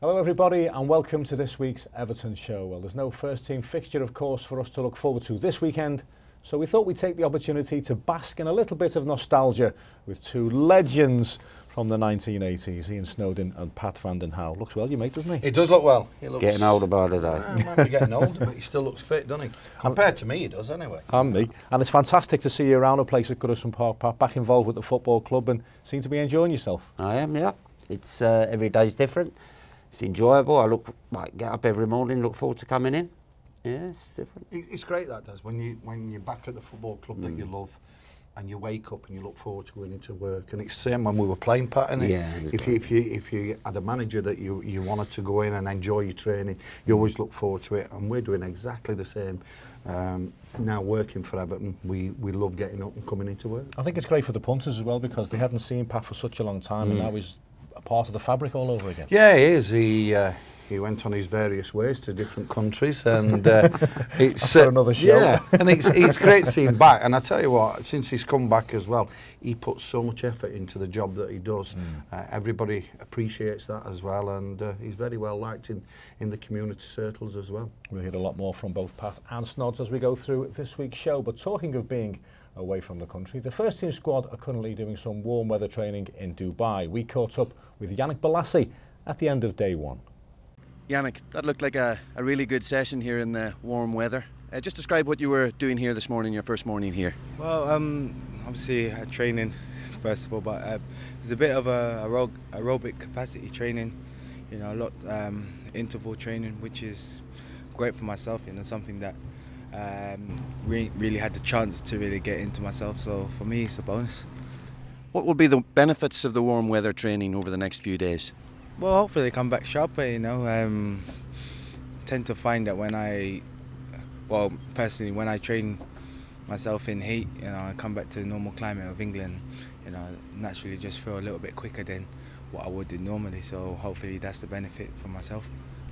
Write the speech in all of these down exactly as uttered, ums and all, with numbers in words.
Hello everybody and welcome to this week's Everton show. Well, there's no first team fixture of course for us to look forward to this weekend, so we thought we'd take the opportunity to bask in a little bit of nostalgia with two legends from the nineteen eighties, Ian Snodin and Pat van den Hauwe. Looks well, you mate, doesn't he? He does look well. He looks getting older by the day. He might be getting older, but he still looks fit, doesn't he? Compared to me, he does anyway. And me. And it's fantastic to see you around a place at Goodison Park, Pat, back involved with the football club and seem to be enjoying yourself. I am, yeah. It's uh, every day's different. It's enjoyable. I look like get up every morning, look forward to coming in. Yeah, it's different. It's great that does when you when you're back at the football club mm. that you love, and you wake up and you look forward to going into work. And it's the same when we were playing, Pat, isn't it? Yeah. If you, if you if you had a manager that you you wanted to go in and enjoy your training, you always look forward to it. And we're doing exactly the same. Um, now working for Everton, we, we love getting up and coming into work. I think it's great for the punters as well because they hadn't seen Pat for such a long time, mm. and now he's part of the fabric all over again. Yeah, he is. He uh, he went on his various ways to different countries, and uh, it's uh, another show. Yeah, and it's it's great seeing him back. And I tell you what, since he's come back as well, he puts so much effort into the job that he does. Mm. Uh, everybody appreciates that as well, and uh, he's very well liked in in the community circles as well. We'll hear a lot more from both Pat and Snods as we go through this week's show. But talking of being away from the country, the first team squad are currently doing some warm weather training in Dubai. We caught up with Yannick Bolasie at the end of day one. Yannick, that looked like a, a really good session here in the warm weather. Uh, just describe what you were doing here this morning, your first morning here. Well, um, obviously uh, training first of all, but uh, it's a bit of a aerob aerobic capacity training, you know, a lot um, interval training, which is great for myself, you know, something that Um, re really had the chance to really get into myself, so for me it's a bonus. What will be the benefits of the warm weather training over the next few days? Well, hopefully they come back sharper, you know. Um, tend to find that when I, well personally when I train myself in heat, you know, I come back to the normal climate of England, you know, naturally just feel a little bit quicker than what I would do normally, so hopefully that's the benefit for myself.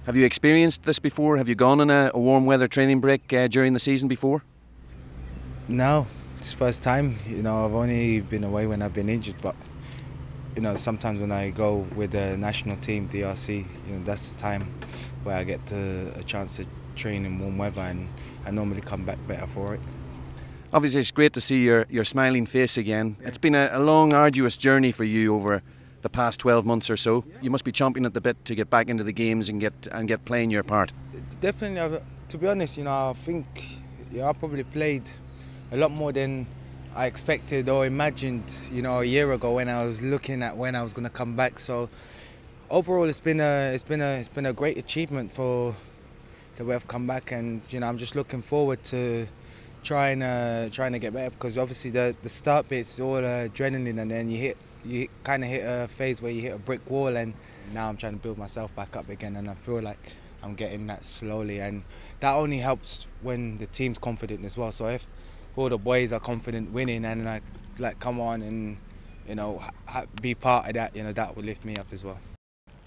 Have you experienced this before? Have you gone on a, a warm weather training break uh, during the season before? No, it's the first time. You know, I've only been away when I've been injured, but you know, sometimes when I go with the national team, D R C, you know, that's the time where I get to, a chance to train in warm weather, and I normally come back better for it. Obviously, it's great to see your your smiling face again. Yeah. It's been a, a long, arduous journey for you over the past twelve months or so. You must be chomping at the bit to get back into the games and get and get playing your part. Definitely, I've, to be honest, you know, I think yeah, I probably played a lot more than I expected or imagined, you know, a year ago when I was looking at when I was going to come back. So overall, it's been a it's been a it's been a great achievement for the way I've come back, and you know, I'm just looking forward to trying uh, trying to get better, because obviously the the start bit's all uh, adrenaline, and then you hit. You kind of hit a phase where you hit a brick wall, and now I'm trying to build myself back up again, and I feel like I'm getting that slowly, and that only helps when the team's confident as well. So if all the boys are confident winning and like, like come on and you know ha be part of that, you know, that would lift me up as well.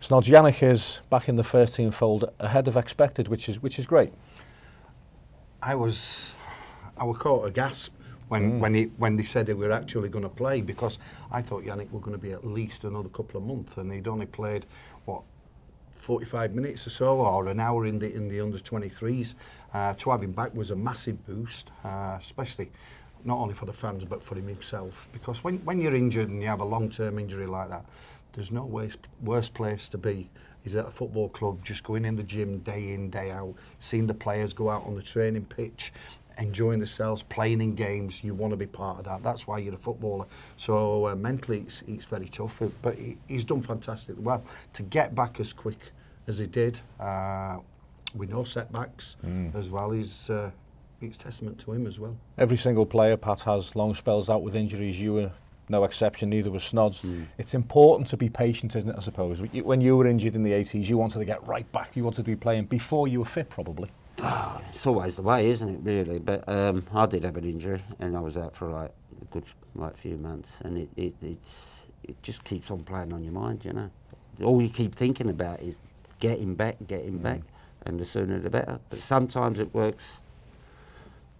Snodz, Yannick is back in the first team fold ahead of expected, which is which is great. I was, I would call it a gasp. When, mm. when, he, when they said they were actually going to play, because I thought Yannick were going to be at least another couple of months, and he'd only played, what, forty-five minutes or so, or an hour in the, in the under twenty-threes. Uh, to have him back was a massive boost, uh, especially not only for the fans, but for him himself. Because when, when you're injured and you have a long-term injury like that, there's no worse, worse place to be is at a football club, just going in the gym day in, day out, seeing the players go out on the training pitch, enjoying themselves, playing in games. You want to be part of that. That's why you're a footballer. So uh, mentally, it's, it's very tough. But he, he's done fantastic. Well, to get back as quick as he did, uh, with no setbacks mm. as well, is uh, it's testament to him as well. Every single player, Pat, has long spells out with injuries. You were no exception. Neither was Snodz. Mm. It's important to be patient, isn't it? I suppose when you were injured in the eighties, you wanted to get right back. You wanted to be playing before you were fit, probably. Oh, it's always the way, isn't it, really? But um, I did have an injury, and I was out for like a good like few months, and it, it it's it just keeps on playing on your mind, you know. All you keep thinking about is getting back, getting mm. back, and the sooner the better. But sometimes it works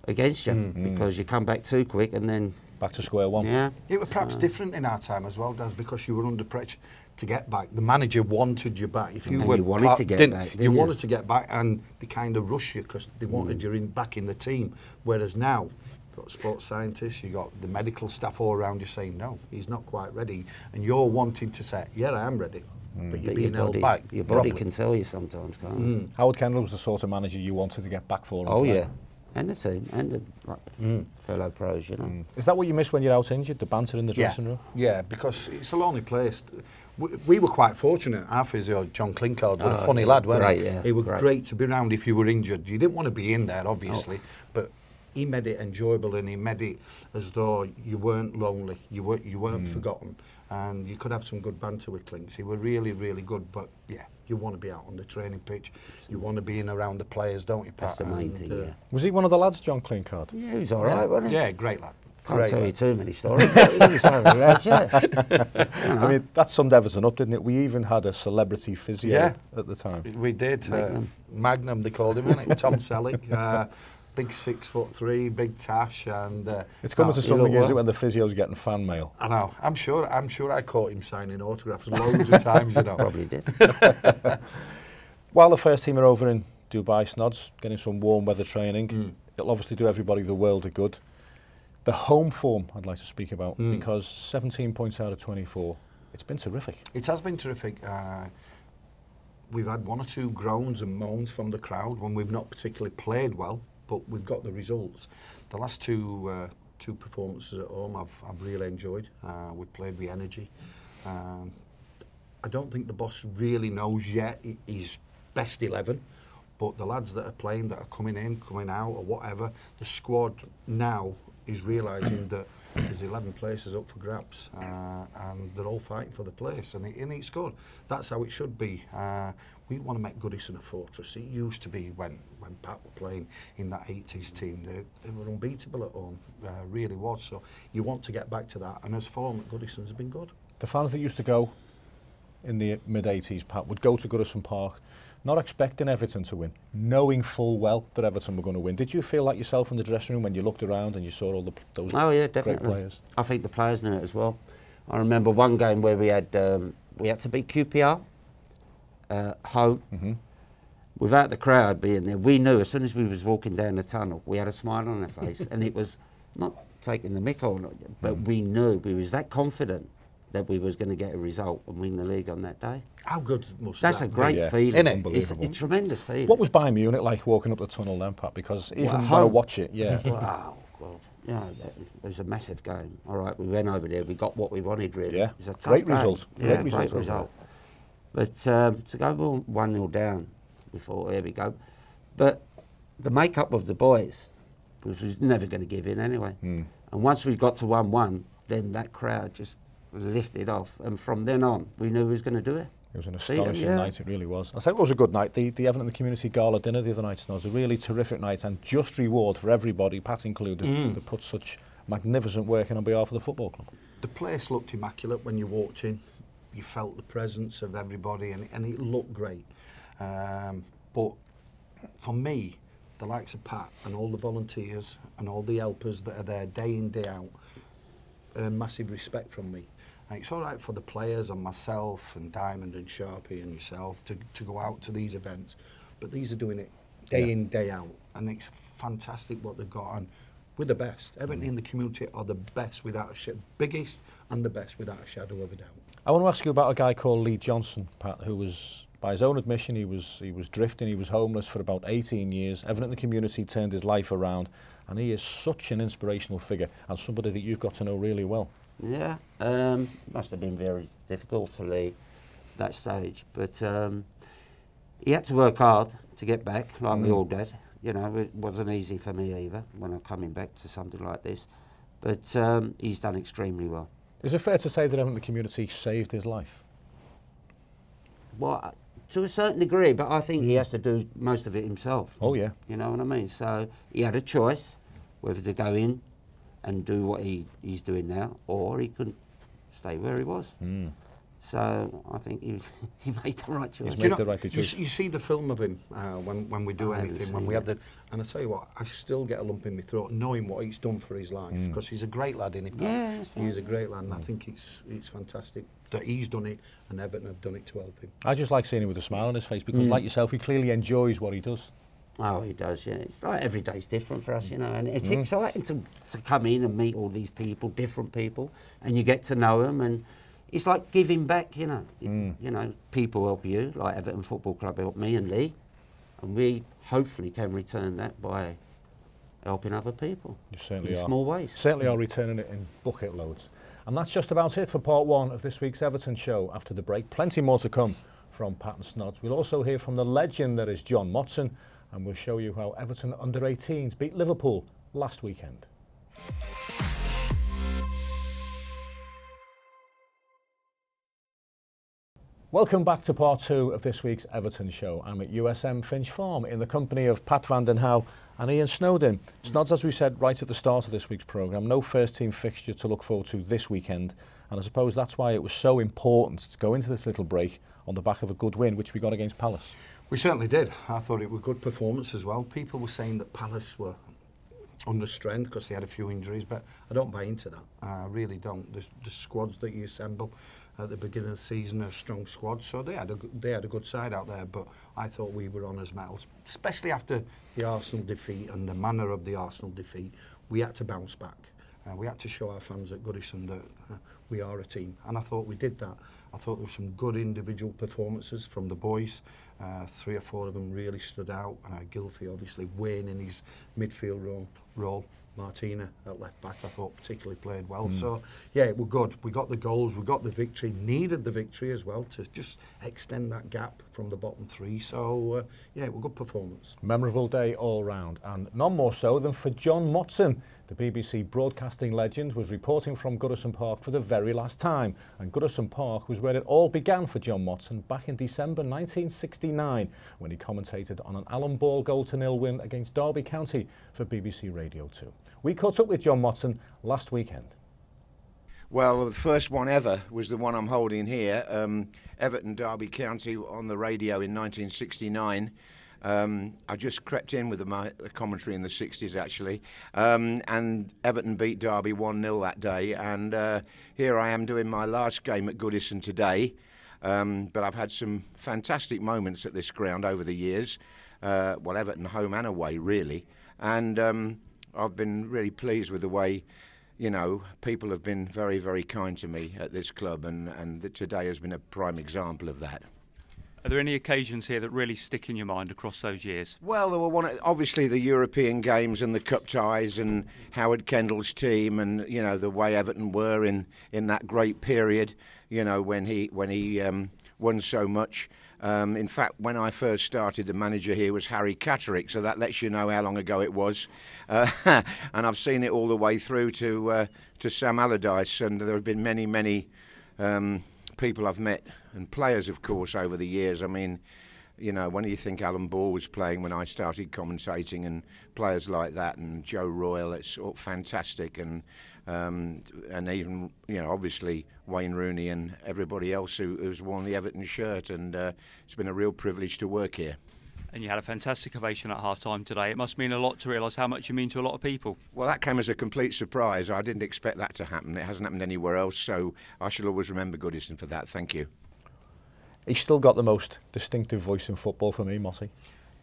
against you mm-hmm. because you come back too quick, and then back to square one. Yeah, it was perhaps uh, different in our time as well, Daz, because you were under pressure to get back. The manager wanted you back. If you, were you wanted to get didn't, back, didn't you, you wanted to get back, and they kind of rushed you because they wanted mm. you in, back in the team. Whereas now, you've got sports scientists, you got the medical staff all around you saying, no, he's not quite ready, and you're wanting to say, yeah, I am ready. Mm. But you're but being your held body, back. Your body properly. Can tell you sometimes, can't it? Mm. Howard Kendall was the sort of manager you wanted to get back for. Oh, yeah. And the team, and the like, mm. fellow pros, you know. Mm. Is that what you miss when you're out injured, the banter in the yeah. dressing room? Yeah, because it's a lonely place. We, we were quite fortunate. Our physio, John Clinkard, was oh, a funny yeah, lad, wasn't great, he? Yeah, he was great. great to be around if you were injured. You didn't want to be in there, obviously, oh. but he made it enjoyable, and he made it as though you weren't lonely, you weren't, you weren't mm. forgotten, and you could have some good banter with Clinks. He were really, really good, but yeah, you want to be out on the training pitch, you want to be in around the players, don't you, Pat? That's the main thing, yeah. Was he one of the lads, John Clinkard? Yeah, he was all right, yeah. wasn't he? Yeah, great lad. Can't great tell lad. you too many stories, but he was all right, yeah. You know. I mean, that summed Everton up, didn't it? We even had a celebrity physio yeah. at the time. We did. Magnum, uh, Magnum they called him, wasn't it? Tom Selleck. Uh, Big six foot three, big tash, and uh, it's coming to something, isn't it, when the physio's getting fan mail? I know. I'm sure. I'm sure I caught him signing autographs loads of times. You know, probably did. While the first team are over in Dubai, Snods, getting some warm weather training, mm. it'll obviously do everybody the world of good. The home form I'd like to speak about mm. because seventeen points out of twenty-four, it's been terrific. It has been terrific. Uh, we've had one or two groans and moans from the crowd when we've not particularly played well. But we've got the results. The last two uh, two performances at home, I've I've really enjoyed. Uh, we played with energy. Um, I don't think the boss really knows yet his best eleven, but the lads that are playing, that are coming in, coming out, or whatever, the squad now is realising that there's eleven places up for grabs, uh, and they're all fighting for the place, and, it, and it's good. That's how it should be. Uh, we want to make Goodison a fortress. It used to be when, when Pat were playing in that eighties team, they, they were unbeatable at home, uh, really was. So you want to get back to that, and as form at Goodison has been good. The fans that used to go in the mid-eighties, Pat, would go to Goodison Park, not expecting Everton to win, knowing full well that Everton were going to win. Did you feel like yourself in the dressing room when you looked around and you saw all the those oh, yeah, definitely. great players? I think the players knew it as well. I remember one game where we had um, we had to beat Q P R uh, home mm-hmm. without the crowd being there. We knew as soon as we was walking down the tunnel, we had a smile on our face, and it was not taking the mick on, but mm. we knew we was that confident that we was going to get a result and win the league on that day. How good must That's that a great yeah. feeling. Isn't it? It's a tremendous feeling. What was Bayern Munich like walking up the tunnel then, Pat? Because even well, when I watch it, yeah. wow, God. Yeah, it was a massive game. All right, we went over there. We got what we wanted, really. Yeah. It was a tough great game. Result. Yeah, great, great result. But um, to go one nil down, we thought, here we go. But the make-up of the boys was never going to give in anyway. Mm. And once we got to one one, then that crowd just lifted off, and from then on we knew who was going to do it. It was an astonishing yeah. night, it really was. I think it was a good night, the, the Everton and the Community Gala dinner the other night, it was a really terrific night, and just reward for everybody, Pat included, mm. that put such magnificent work in on behalf of the football club. The place looked immaculate when you walked in, you felt the presence of everybody, and, and it looked great. Um, but for me, the likes of Pat and all the volunteers and all the helpers that are there day in, day out, earn massive respect from me. And it's all right for the players and myself and Diamond and Sharpie and yourself to, to go out to these events, but these are doing it day yeah. in, day out, and it's fantastic what they've got, and we're the best. Everything mm. in the community are the best without a sh biggest and the best without a shadow of a doubt. I want to ask you about a guy called Lee Johnson, Pat, who was, by his own admission, he was, he was drifting, he was homeless for about eighteen years. Everything in the community turned his life around, and he is such an inspirational figure and somebody that you've got to know really well. Yeah, um, must have been very difficult for Lee at that stage, but um, he had to work hard to get back, like mm. we all did. You know, it wasn't easy for me either when I'm coming back to something like this, but um, he's done extremely well. Is it fair to say that everyone in the community saved his life? Well, to a certain degree, but I think he has to do most of it himself. Oh yeah. You know what I mean? So he had a choice whether to go in and do what he, he's doing now, or he couldn't stay where he was. Mm. So I think he, he made the right choice. He's made you know, the right choice. You, you see the film of him uh, when, when we do I anything, when we it. have the... And I tell you what, I still get a lump in my throat knowing what he's done for his life, because mm. he's a great lad, isn't he? Yeah, he's a great lad, and I think it's, it's fantastic that he's done it and Everton have done it to help him. I just like seeing him with a smile on his face, because mm. like yourself, he clearly enjoys what he does. Oh, he does, yeah. It's like every day's different for us, you know, and it's mm. exciting to, to come in and meet all these people, different people, and you get to know them, and it's like giving back, you know. Mm. You know, people help you, like Everton Football Club helped me and Lee, and we hopefully can return that by helping other people you certainly in are. small ways. Certainly are returning it in bucket loads. And that's just about it for part one of this week's Everton show. After the break, plenty more to come from Pat and Snods. We'll also hear from the legend that is John Motson, and we'll show you how Everton under eighteens beat Liverpool last weekend. Welcome back to part two of this week's Everton show. I'm at U S M Finch Farm in the company of Pat van den Hauwe and Ian Snodin. Snods, as we said right at the start of this week's programme, no first team fixture to look forward to this weekend, and I suppose that's why it was so important to go into this little break on the back of a good win, which we got against Palace. We certainly did. I thought it was a good performance as well. People were saying that Palace were under strength because they had a few injuries, but I don't buy into that. I really don't. The, the squads that you assemble at the beginning of the season are a strong squad, so they had a, they had a good side out there, but I thought we were on as metals, especially after the Arsenal defeat and the manner of the Arsenal defeat. We had to bounce back. Uh, we had to show our fans at Goodison that uh, we are a team, and I thought we did that. I thought there were some good individual performances from the boys. Uh, three or four of them really stood out. Uh, Gylfi, obviously, Wayne in his midfield role, role. Martina at left back, I thought, particularly played well. Mm. So, yeah, it was good. We got the goals, we got the victory, needed the victory as well to just extend that gap from the bottom three. So, uh, yeah, it was a good performance. Memorable day all round, and none more so than for John Motson. The B B C broadcasting legend was reporting from Goodison Park for the very last time, and Goodison Park was where it all began for John Motson back in December nineteen sixty-nine, when he commentated on an Alan Ball goal to nil win against Derby County for B B C Radio two. We caught up with John Motson last weekend. Well, the first one ever was the one I'm holding here, um, Everton Derby County on the radio in nineteen sixty-nine. Um, I just crept in with the commentary in the sixties, actually, um, and Everton beat Derby one nil that day, and uh, here I am doing my last game at Goodison today, um, but I've had some fantastic moments at this ground over the years, uh, well, Everton home and away, really, and um, I've been really pleased with the way, you know, people have been very, very kind to me at this club, and, and today has been a prime example of that. Are there any occasions here that really stick in your mind across those years? Well, there were one, obviously the European games and the cup ties and Howard Kendall's team, and you know the way Everton were in in that great period. You know when he when he um, won so much. Um, in fact, when I first started, the manager here was Harry Catterick, so that lets you know how long ago it was. Uh, and I've seen it all the way through to uh, to Sam Allardyce, and there have been many many. Um, people I've met, and players of course over the years. I mean, you know, when do you think Alan Ball was playing when I started commentating, and players like that, and Joe Royal, it's all fantastic, and um, and even, you know, obviously Wayne Rooney and everybody else who, who's worn the Everton shirt, and uh, it's been a real privilege to work here. And you had a fantastic ovation at half-time today. It must mean a lot to realise how much you mean to a lot of people. Well, that came as a complete surprise. I didn't expect that to happen. It hasn't happened anywhere else, so I shall always remember Goodison for that. Thank you. He's still got the most distinctive voice in football for me, Motty.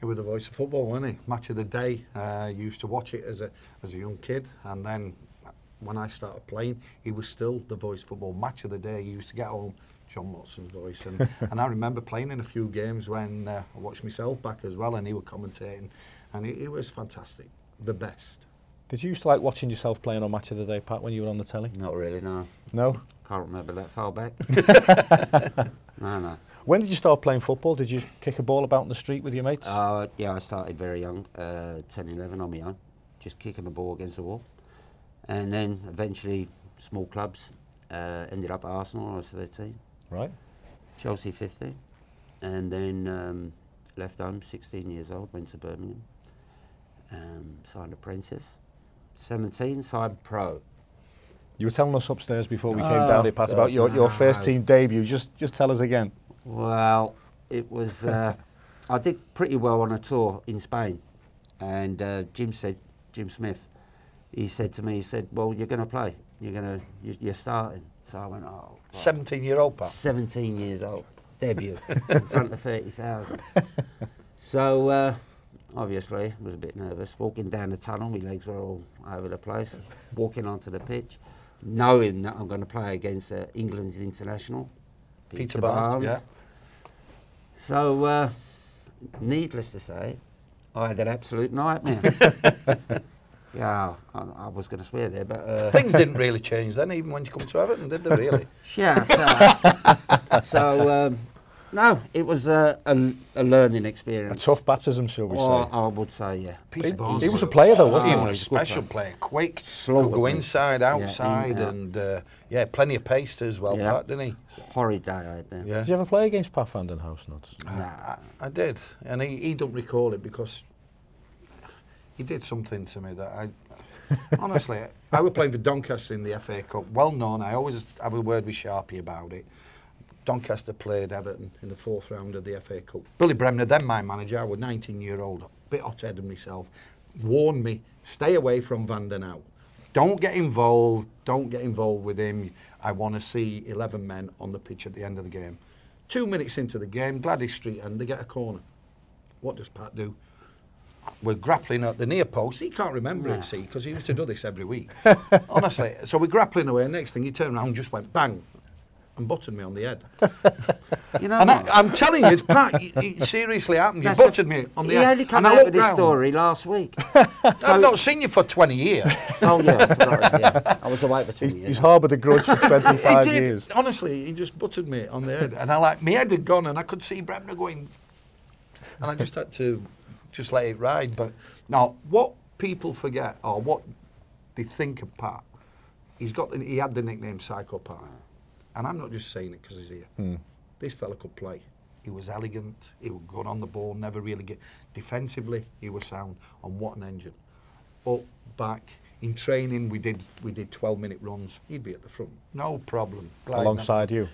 He was the voice of football, wasn't he? Match of the Day. Uh, used to watch it as a, as a young kid, and then when I started playing, he was still the voice of football. Match of the Day, he used to get home, John Motson's voice, and, and I remember playing in a few games when uh, I watched myself back as well, and he was commentating, and it, it was fantastic, the best. Did you used to like watching yourself playing on Match of the Day, Pat, when you were on the telly? Not really, no. No? Can't remember that far back. No, no. When did you start playing football? Did you kick a ball about in the street with your mates? Uh, yeah, I started very young, uh, ten, eleven on my own, just kicking the ball against the wall, and then eventually small clubs, uh, ended up at Arsenal when I was thirteen. Right. Chelsea fifteen, and then um, left home sixteen years old, went to Birmingham, um, signed apprentice, seventeen signed pro, You were telling us upstairs before we oh, came down here, Pat, about your, your first team debut. Just just tell us again. Well, it was... Uh, I did pretty well on a tour in Spain. And uh, Jim said, Jim Smith, he said to me, he said, well, you're going to play. You're going to... You're, you're starting. So I went, oh... seventeen-year-old, Pat? seventeen years old. Debut. In front of thirty thousand. So, uh, obviously, I was a bit nervous. Walking down the tunnel, my legs were all over the place. Walking onto the pitch, knowing that I'm going to play against uh, England's international, Peter, Peter Barnes. Barnes. Yeah. So, uh, needless to say, I had an absolute nightmare. yeah, I, I was going to swear there, but... Uh, Things didn't really change then, even when you come to Everton, did they really? Yeah. Uh, so, um, no, it was a, a, a learning experience. A tough baptism, shall we or, say? I would say, yeah. Peter Barnes. He was a player, though, wasn't oh, he? He was a special player. player. Quick, slow, could go inside, outside, yeah, in, and uh, yeah, plenty of pace as well, yeah. Pat, didn't he? Horrid day right there. Yeah. Did you ever play against Pat van den Hauwe? Nah, I, I did, and he, he don't recall it because he did something to me that I honestly, I was playing for Doncaster in the F A Cup. Well known. I always have a word with Sharpie about it. Doncaster played Everton in the fourth round of the F A Cup. Billy Bremner, then my manager, I was nineteen year old, a bit hot-headed myself, warned me, stay away from Van den Hauwe. Don't get involved, don't get involved with him. I want to see eleven men on the pitch at the end of the game. Two minutes into the game, Gladys Street, and they get a corner. What does Pat do? We're grappling at the near post. He can't remember it, see, because he used to do this every week. Honestly, so we're grappling away, next thing he turned around and just went bang. And butted me on the head. You know, and I, I'm telling you, it's Pat, it seriously happened. You butted me on the head. He only came out with this story last week. So I've not seen you for twenty years. Oh yeah, I forgot it, yeah. I was away for twenty he's, years. He's harboured a grudge for twenty-five years. Honestly, he just butted me on the head, and I like my head had gone, and I could see Bremner going, and I just had to just let it ride. But now, what people forget or what they think of Pat, he's got the, he had the nickname Psycho Pat. And I'm not just saying it because he's here. Mm. This fella could play. He was elegant. He was good on the ball. Never really get defensively. He was sound. On what an engine! Up, back. In training, we did we did twelve minute runs. He'd be at the front, no problem. Gliding alongside up. You.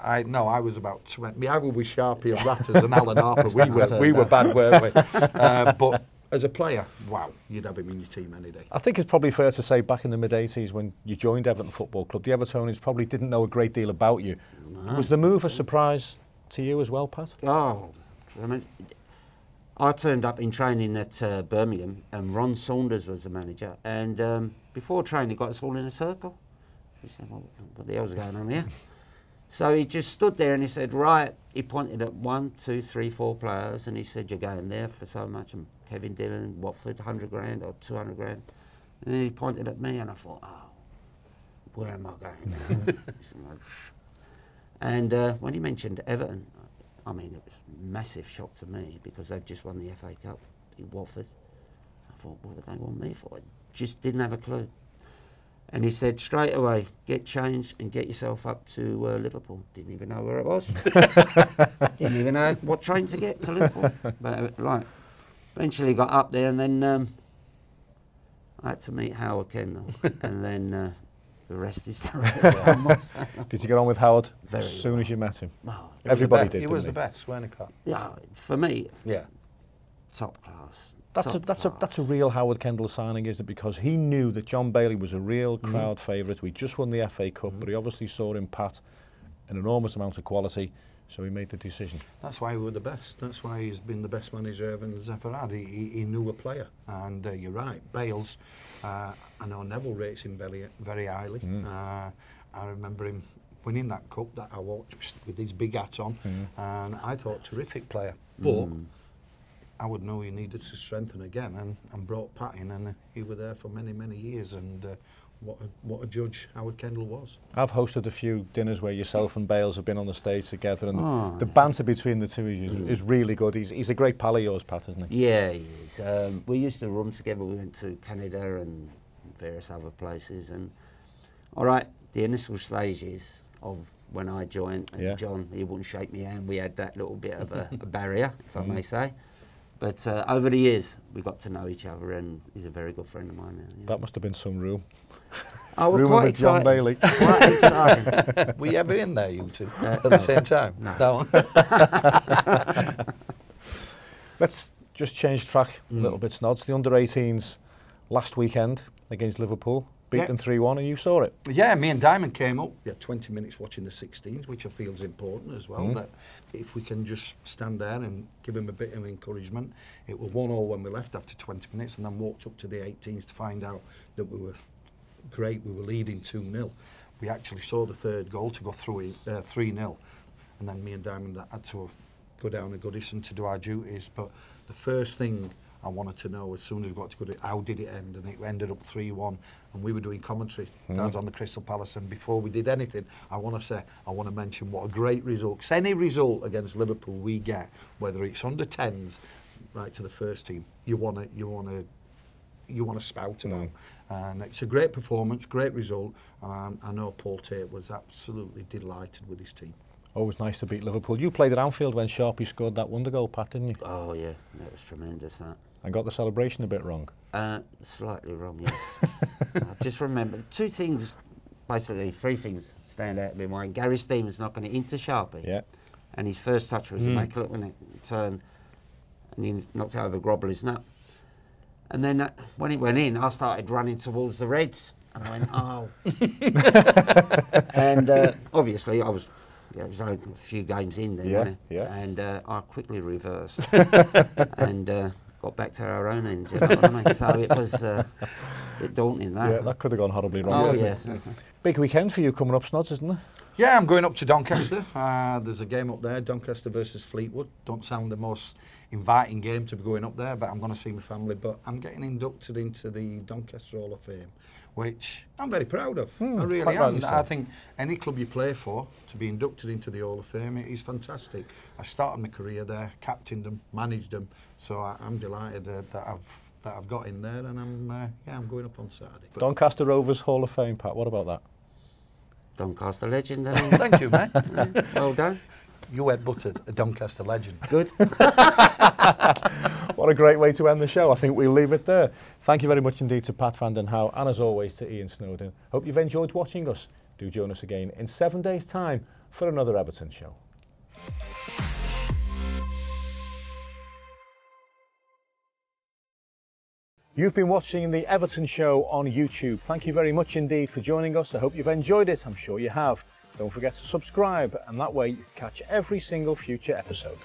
I no, I was about twenty. I was with Sharpie and Ratters and Alan Harper. We were we were bad, weren't we? Uh, but. As a player, wow, you'd have him in your team any day. I think it's probably fair to say back in the mid eighties when you joined Everton Football Club, the Evertonians probably didn't know a great deal about you. No. Was the move a surprise to you as well, Pat? Oh, I mean, I turned up in training at uh, Birmingham and Ron Saunders was the manager. And um, before training, he got us all in a circle. We said, well, what the hell's going on here? So he just stood there and he said, right, he pointed at one, two, three, four players and he said, you're going there for so much. And Kevin Dillon, Watford, one hundred grand or two hundred grand. And then he pointed at me and I thought, oh, where am I going now? And uh, when he mentioned Everton, I mean, it was a massive shock to me because they've just won the F A Cup in Watford. I thought, what would they want me for? I just didn't have a clue. And he said, straight away, get changed and get yourself up to uh, Liverpool. Didn't even know where I was. Didn't even know what train to get to Liverpool. But like, eventually got up there and then um, I had to meet Howard Kendall. And then uh, the rest is the rest. Did you get on with Howard Very as soon well. As you met him? Oh, everybody did, He was the best, weren't he, Pat? Yeah, for me, yeah, top class. That's a, that's, a, that's a real Howard Kendall signing, isn't it? Because he knew that John Bailey was a real crowd mm. favourite. We just won the F A Cup, mm. but he obviously saw in Pat an enormous amount of quality, so he made the decision. That's why we were the best. That's why he's been the best manager Everton's ever had. He, he, he knew a player, and uh, you're right, Bales. Uh, I know Neville rates him very, very highly. Mm. Uh, I remember him winning that cup that I watched with his big hat on, mm. and I thought, terrific player. But... Mm. I would know he needed to strengthen again, and, and brought Pat in, and uh, he was there for many, many years, and uh, what, a, what a judge Howard Kendall was. I've hosted a few dinners where yourself and Bales have been on the stage together, and oh, the yeah. banter between the two is, mm. is really good. He's, he's a great pal of yours, Pat, isn't he? Yeah, he is. Um, we used to room together. We went to Canada and various other places, and all right, the initial stages of when I joined, and yeah. John, he wouldn't shake me hand. We had that little bit of a, a barrier, if mm. I may say. But uh, over the years, we got to know each other, and he's a very good friend of mine now. Yeah. That must have been some room. Oh, we're quite excited. John Bailey. Quite excited. Were you ever in there, you two, uh, at no. the same time? No. no. Let's just change track a mm. little bit, Snods. The under eighteens last weekend against Liverpool, beat yeah. them three one, and you saw it. Yeah, me and Diamond came up. We had twenty minutes watching the sixteens, which I feel is important as well. Mm. That if we can just stand there and give them a bit of encouragement. It was one all when we left after twenty minutes, and then walked up to the eighteens to find out that we were great, we were leading two nil. We actually saw the third goal to go through three nil, uh, and then me and Diamond had to go down to Goodison to do our duties. But the first thing I wanted to know as soon as we got to Goodison, how did it end? And it ended up three one, and we were doing commentary. Mm. Dad's on the Crystal Palace, and before we did anything, I want to say, I want to mention what a great result, because any result against Liverpool we get, whether it's under tens, right to the first team, you want to, you want to, you want to spout about. Mm. And it's a great performance, great result, and I, I know Paul Tate was absolutely delighted with his team. Always nice to beat Liverpool. You played at Anfield when Sharpie scored that wonder goal, Pat, didn't you? Oh yeah, that was tremendous, that. And got the celebration a bit wrong? Uh, slightly wrong, yes. I just remember two things, basically three things stand out in my mind. Gary Stevens knocking it into Sharpie, yeah, and his first touch was mm. immaculate when it turned, and he knocked it over Grobbler's nut. And then uh, when it went in, I started running towards the Reds, and I went, oh. And uh, obviously I was, yeah, it was only a few games in then, yeah, wasn't it? Yeah. And uh, I quickly reversed and uh, got back to our own end, you know what I mean? So it was uh, a bit daunting, that. Yeah, that could have gone horribly wrong. Oh, yeah. Big weekend for you coming up, Snods, isn't there? Yeah, I'm going up to Doncaster. Uh, there's a game up there, Doncaster versus Fleetwood. Don't sound the most inviting game to be going up there, but I'm going to see my family. But I'm getting inducted into the Doncaster Hall of Fame, which I'm very proud of. Mm, I really am. I think any club you play for, to be inducted into the Hall of Fame, it is fantastic. I started my career there, captained them, managed them, so I, I'm delighted uh, that I've that I've got in there, and I'm uh, yeah, I'm going up on Saturday. But Doncaster Rovers Hall of Fame, Pat. What about that? Doncaster legend. Thank you, mate. Well done. You headbutted a Doncaster legend. Good. What a great way to end the show. I think we'll leave it there. Thank you very much indeed to Pat van den Hauwe, and as always to Ian Snodin. Hope you've enjoyed watching us. Do join us again in seven days' time for another Everton show. You've been watching the Everton Show on YouTube. Thank you very much indeed for joining us. I hope you've enjoyed it. I'm sure you have. Don't forget to subscribe, and that way you catch every single future episode.